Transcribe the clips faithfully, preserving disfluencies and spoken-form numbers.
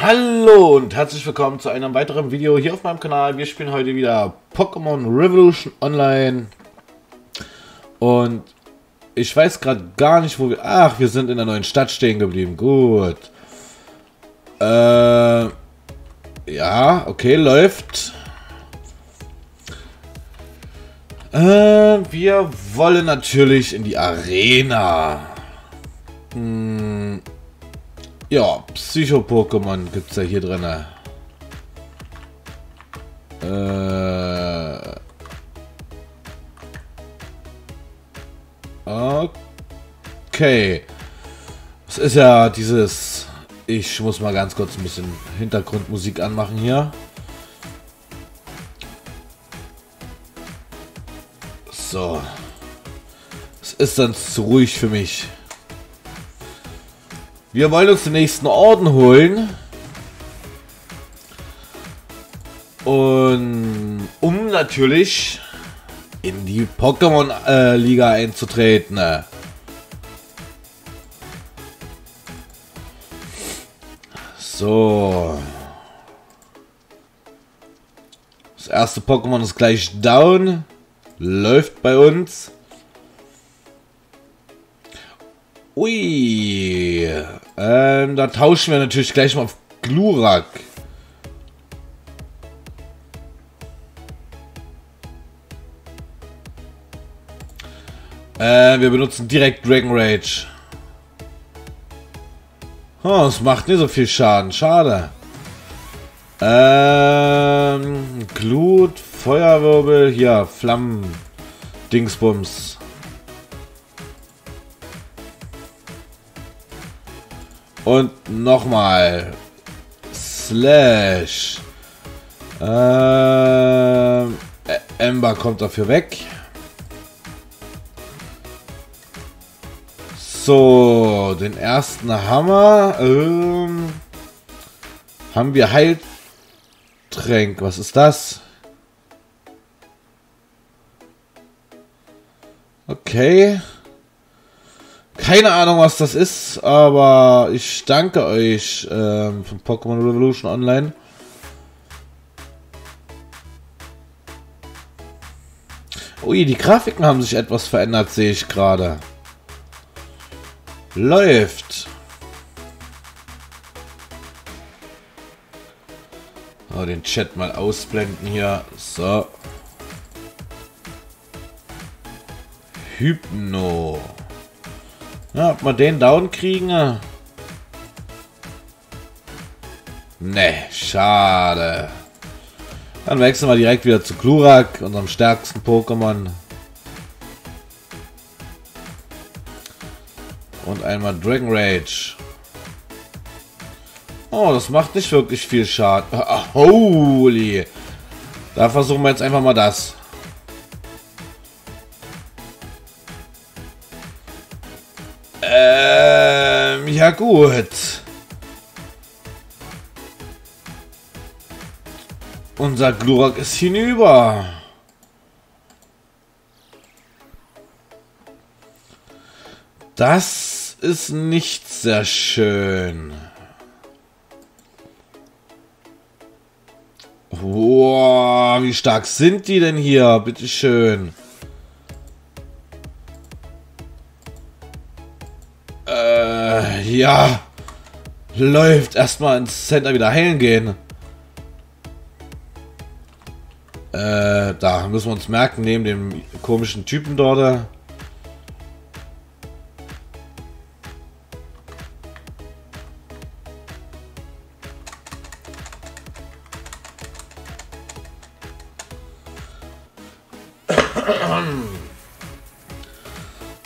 Hallo und herzlich willkommen zu einem weiteren Video hier auf meinem Kanal. Wir spielen heute wieder Pokémon Revolution Online. Und ich weiß gerade gar nicht, wo wir... Ach, wir sind in der neuen Stadt stehen geblieben. Gut. Äh... Ja, okay, läuft. Äh, wir wollen natürlich in die Arena. Hm... Ja, Psycho Pokémon gibt es ja hier drin. Äh. Okay. Es ist ja dieses. Ich muss mal ganz kurz ein bisschen Hintergrundmusik anmachen hier. So. Es ist sonst zu ruhig für mich. Wir wollen uns den nächsten Orden holen. Und um natürlich in die Pokémon-Liga äh, einzutreten. So. Das erste Pokémon ist gleich down. Läuft bei uns. Ui, ähm, da tauschen wir natürlich gleich mal auf Glurak. Äh, wir benutzen direkt Dragon Rage. Oh, das macht nicht so viel Schaden, schade. Ähm, Glut, Feuerwirbel, hier, Flammen, Dingsbums. Und nochmal. Slash. Ähm, Ember kommt dafür weg. So, den ersten Hammer. Ähm, haben wir Heiltränk. Was ist das? Okay. Keine Ahnung, was das ist, aber ich danke euch ähm, von Pokémon Revolution Online. Ui, die Grafiken haben sich etwas verändert, sehe ich gerade. Läuft. Oh, den Chat mal ausblenden hier. So. Hypno. Ja, ob wir den down kriegen? Ne, schade. Dann wechseln wir direkt wieder zu Glurak, unserem stärksten Pokémon. Und einmal Dragon Rage. Oh, das macht nicht wirklich viel Schaden. Oh, holy. Da versuchen wir jetzt einfach mal das. Ähm, ja gut. Unser Glurak ist hinüber. Das ist nicht sehr schön. Wow, wie stark sind die denn hier? Bitteschön. Ja, läuft. Erstmal ins Center wieder heilen gehen. Äh, da müssen wir uns merken, neben dem komischen Typen dort.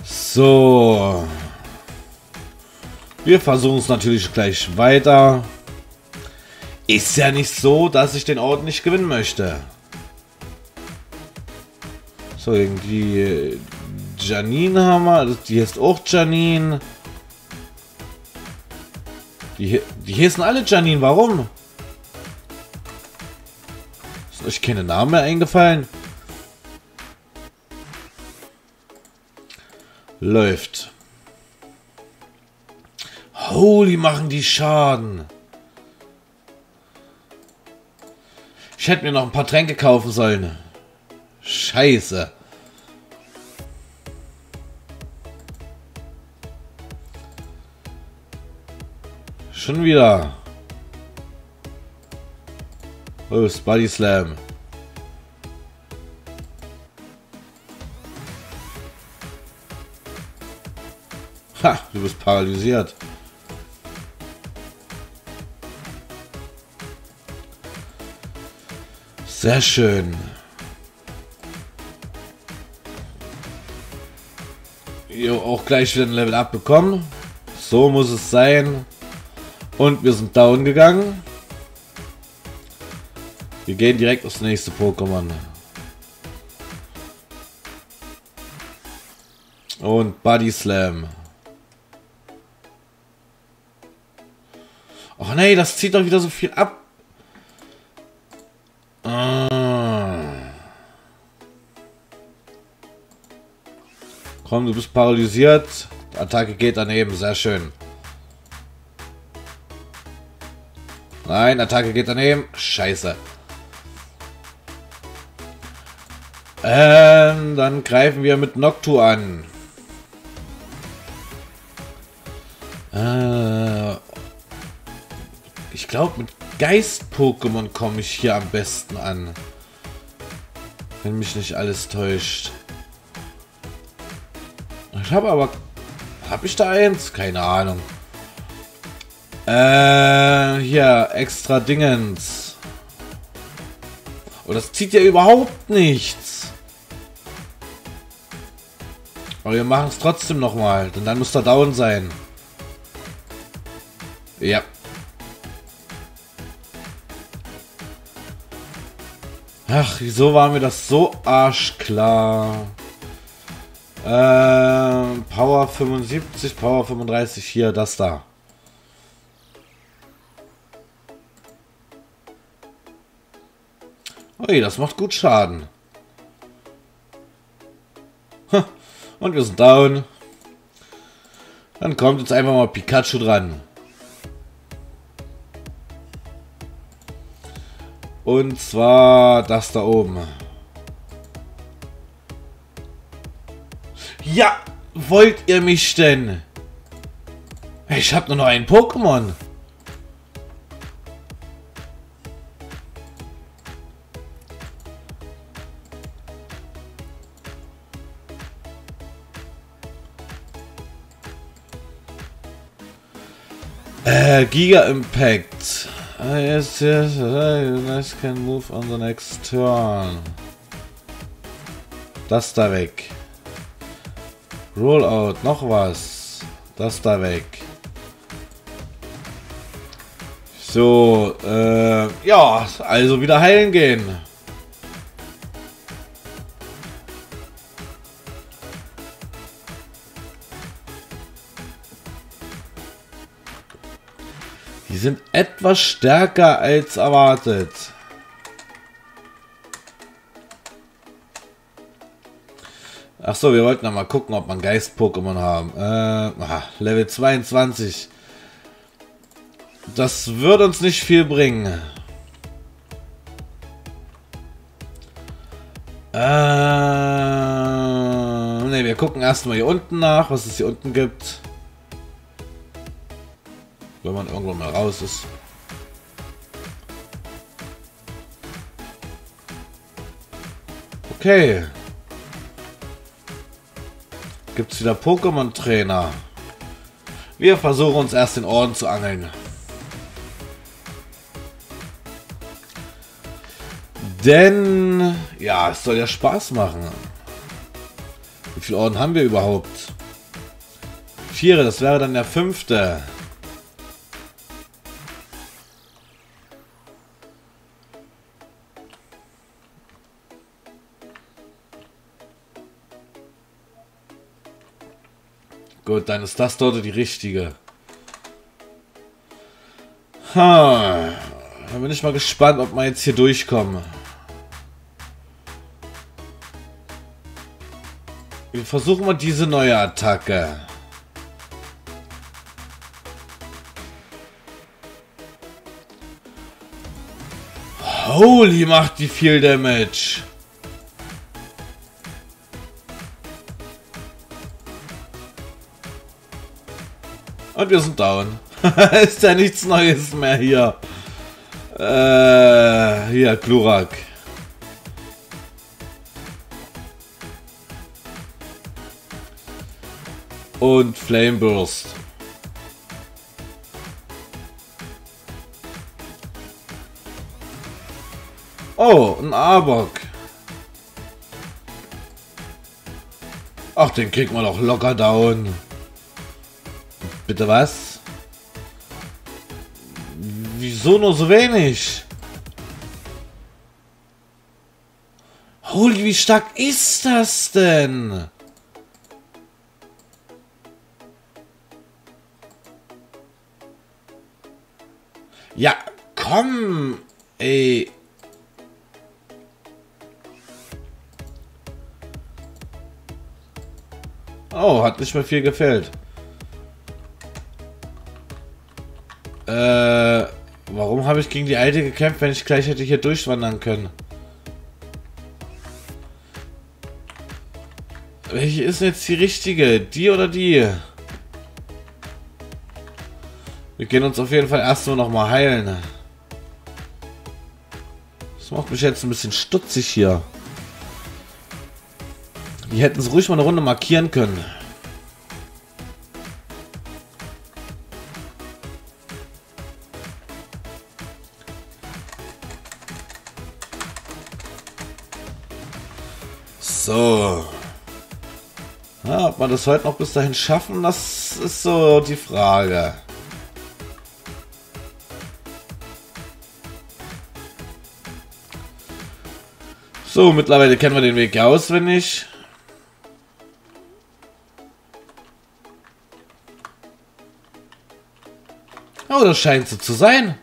So. Wir versuchen es natürlich gleich weiter. Ist ja nicht so, dass ich den Ort nicht gewinnen möchte. So, gegen die Janine haben wir. Die heißt auch Janine. Die, die heißen alle Janine, warum? Ist euch keine Namen mehr eingefallen? Läuft. Holy, machen die Schaden. Ich hätte mir noch ein paar Tränke kaufen sollen. Scheiße. Schon wieder. Oh, das Body Slam. Ha, du bist paralysiert. Sehr schön. Jo, auch gleich wieder ein Level Up bekommen. So muss es sein. Und wir sind down gegangen. Wir gehen direkt aufs nächste Pokémon. Und Body Slam. Och nee, das zieht doch wieder so viel ab. Komm, du bist paralysiert. Die Attacke geht daneben, sehr schön. Nein, Attacke geht daneben. Scheiße. Ähm, dann greifen wir mit Noctu an. Äh, ich glaube, mit Geist-Pokémon komme ich hier am besten an. Wenn mich nicht alles täuscht. Ich habe aber... Habe ich da eins? Keine Ahnung. Äh, hier, extra Dingens. Oh, das zieht ja überhaupt nichts. Aber wir machen es trotzdem nochmal, denn dann muss er down sein. Ja. Ach, wieso war mir das so arschklar? Ähm, Power fünfundsiebzig, Power fünfunddreißig, hier, das da. Ui, das macht gut Schaden. Und wir sind down. Dann kommt jetzt einfach mal Pikachu dran. Und zwar das da oben. Ja, wollt ihr mich denn? Ich habe nur noch einen Pokémon. Äh, Giga Impact. Uh, yes, yes, uh, nice can move on the next turn. Das da weg. Rollout, noch was. Das da weg. So, äh, ja, also wieder heilen gehen. Die sind etwas stärker als erwartet. Ach so, wir wollten noch mal gucken, ob man Geist-Pokémon haben. Äh, ah, Level zweiundzwanzig. Das wird uns nicht viel bringen. Äh, ne, wir gucken erstmal hier unten nach, was es hier unten gibt. Wenn man irgendwann mal raus ist. Okay. Gibt's wieder Pokémon-Trainer. Wir versuchen uns erst den Orden zu angeln. Denn, ja, es soll ja Spaß machen. Wie viele Orden haben wir überhaupt? Vier, das wäre dann der fünfte. Gut, dann ist das dort die richtige. Ha. Da bin ich mal gespannt, ob wir jetzt hier durchkommen. Wir versuchen mal diese neue Attacke. Holy, macht die viel Damage. Und wir sind down. Ist ja nichts Neues mehr hier. Äh, hier, Glurak. Und Flame Burst. Oh, ein Arbok. Ach, den kriegt man doch locker down. Bitte was? Wieso nur so wenig? Holy, wie stark ist das denn? Ja, komm, ey. Oh, hat nicht mehr viel gefällt. Äh, warum habe ich gegen die alte gekämpft, wenn ich gleich hätte hier durchwandern können? Welche ist jetzt die richtige? Die oder die? Wir gehen uns auf jeden Fall erst nur noch mal heilen. Das macht mich jetzt ein bisschen stutzig hier. Die hätten es ruhig mal eine Runde markieren können. So. Ja, ob man das heute noch bis dahin schaffen, das ist so die Frage. So, mittlerweile kennen wir den Weg auswendig. Oh, das scheint so zu sein.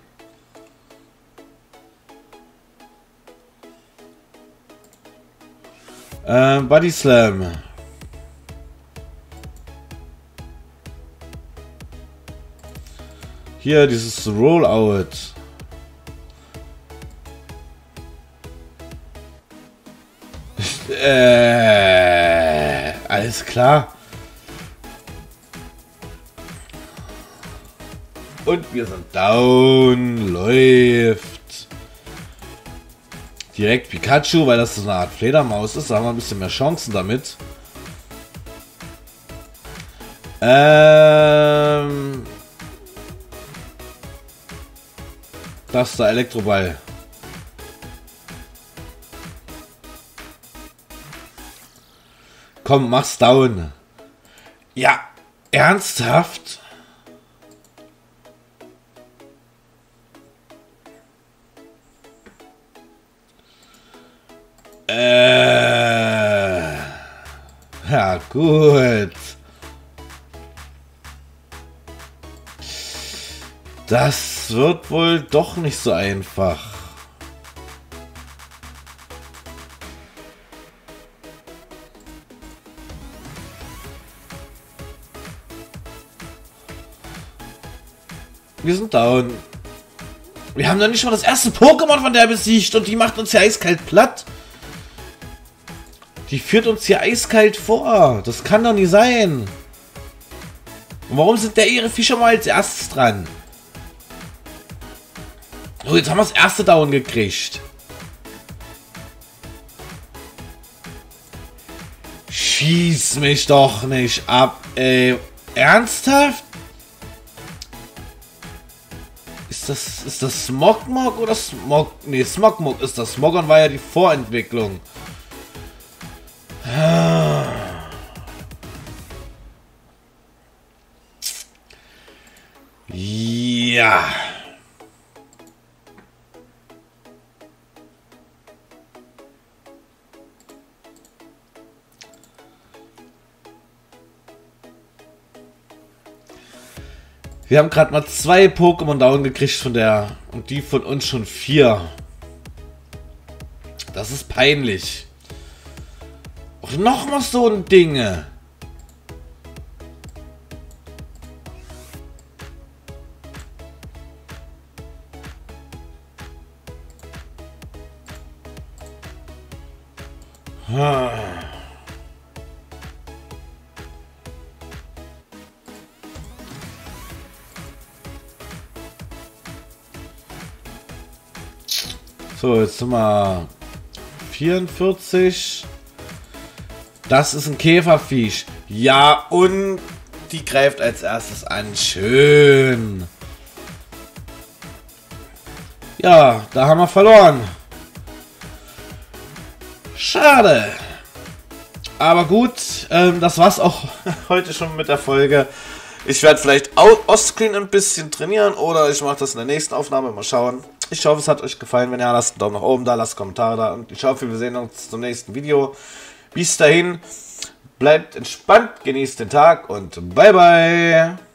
Ähm, Body Slam. Hier, dieses Rollout. äh, alles klar. Und wir sind down. Läuft. Direkt Pikachu, weil das so eine Art Fledermaus ist. Da haben wir ein bisschen mehr Chancen damit. Ähm. Das ist der Elektroball. Komm, mach's down. Ja, ernsthaft? Äh, ja, gut. Das wird wohl doch nicht so einfach. Wir sind down. Wir haben noch nicht mal das erste Pokémon von der besiegt und die macht uns ja eiskalt platt. Die führt uns hier eiskalt vor. Das kann doch nicht sein. Und warum sind da ihre Fischer mal als erstes dran? Oh, jetzt haben wir das erste Down gekriegt. Schieß mich doch nicht ab, ey. Ernsthaft? Ist das, ist das Smogmog oder Smog... Nee, Smogmog ist das. Smogon war ja die Vorentwicklung. Ja. Wir haben gerade mal zwei Pokémon down gekriegt von der und die von uns schon vier. Das ist peinlich. Und nochmal so ein Ding. So, jetzt sind wir vierundvierzig. Das ist ein Käferviech. Ja, und die greift als erstes an. Schön. Ja, da haben wir verloren. Schade. Aber gut, ähm, das war's auch heute schon mit der Folge. Ich werde vielleicht offscreen ein bisschen trainieren oder ich mache das in der nächsten Aufnahme. Mal schauen. Ich hoffe, es hat euch gefallen. Wenn ja, lasst einen Daumen nach oben da, lasst Kommentare da. Und ich hoffe, wir sehen uns zum nächsten Video. Bis dahin, bleibt entspannt, genießt den Tag und bye bye.